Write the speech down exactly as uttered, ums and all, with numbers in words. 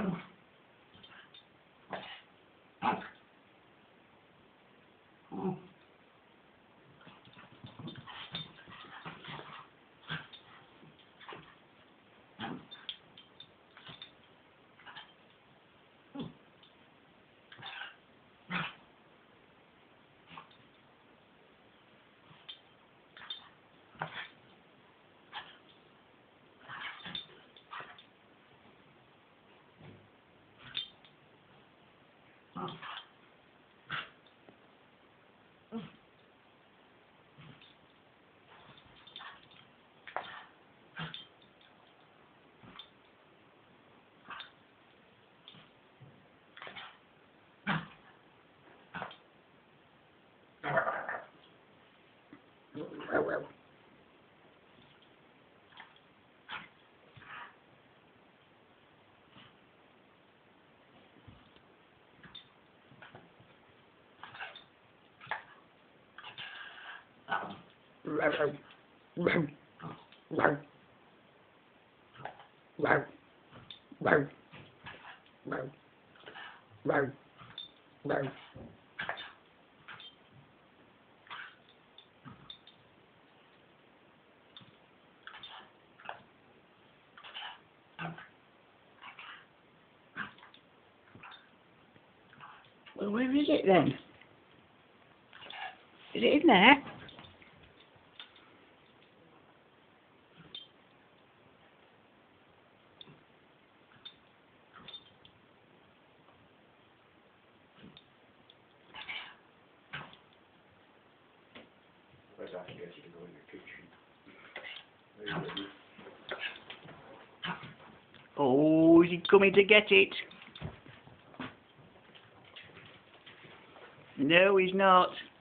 Well, Well, where is it then? Is it in there? I guess you can go in your kitchen. Oh, he's coming to get it. No, he's not.